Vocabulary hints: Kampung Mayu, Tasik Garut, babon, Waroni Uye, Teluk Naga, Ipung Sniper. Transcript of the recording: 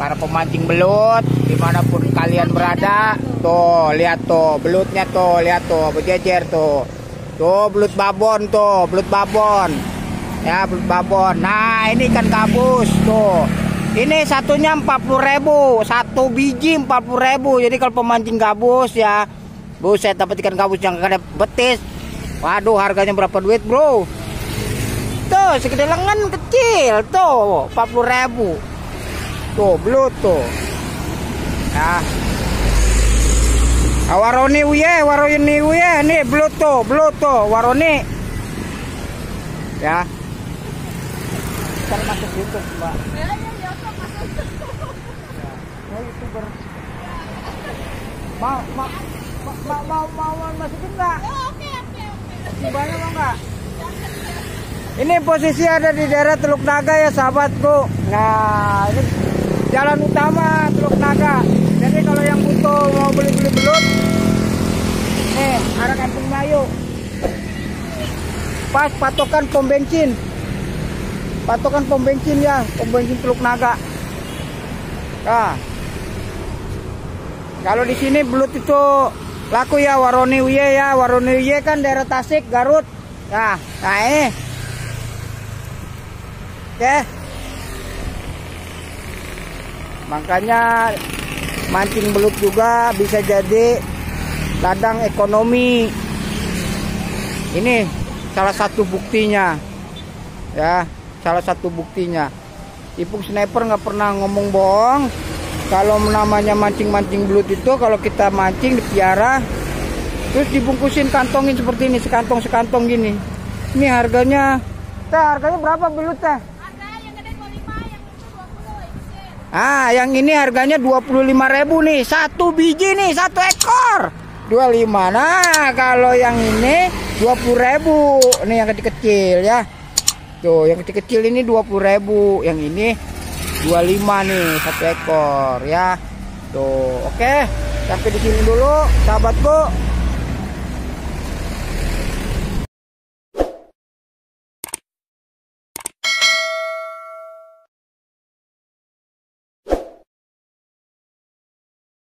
para pemancing belut dimanapun kalian berada. Tuh lihat tuh belutnya tuh, lihat tuh berjejer tuh. Tuh belut babon tuh, belut babon ya, belut babon. Nah ini ikan gabus tuh, ini satunya 40.000, satu biji 40.000. Jadi kalau pemancing gabus ya, buset dapat ikan gabus yang ada betis. Waduh, harganya berapa duit bro? Tuh segede lengan kecil tuh, 40.000. Tuh belut tuh. Nah, Waroni Uye, Waroni Uye, nih belut tuh, belut tuh, Waroni. Ya. Kan masuk YouTube, Mbak. Ya, ya, masuk YouTube. Ya, YouTuber. Mau masukin nggak? Oke. Gimana mau nggak? Ini posisi ada di daerah Teluk Naga ya sahabatku. Nah, ini jalan utama Teluk Naga. Jadi kalau yang butuh mau beli-beli belut, arah Kampung Mayu. Pas patokan pom bensin. Patokan pom bensin ya, pom bensin Teluk Naga. Nah, kalau di sini belut itu laku ya, Waroni Uye ya. Waroni Uye kan daerah Tasik Garut. Nah ini. Oke. Makanya mancing belut juga bisa jadi ladang ekonomi. Ini salah satu buktinya. Ya, salah satu buktinya. Ipung Sniper nggak pernah ngomong bohong. Kalau namanya mancing-mancing belut itu, kalau kita mancing dipiara terus dibungkusin, kantongin seperti ini, sekantong-sekantong gini. Ini harganya, teh harganya berapa belut teh? Ah, yang ini harganya 25.000 nih. Satu biji nih, satu ekor. 25. Nah, kalau yang ini 20.000. Ini yang kecil-kecil ya. Tuh, yang kecil-kecil ini 20.000, yang ini 25 nih, satu ekor ya. Tuh, oke. Sampai di sini dulu, sahabatku.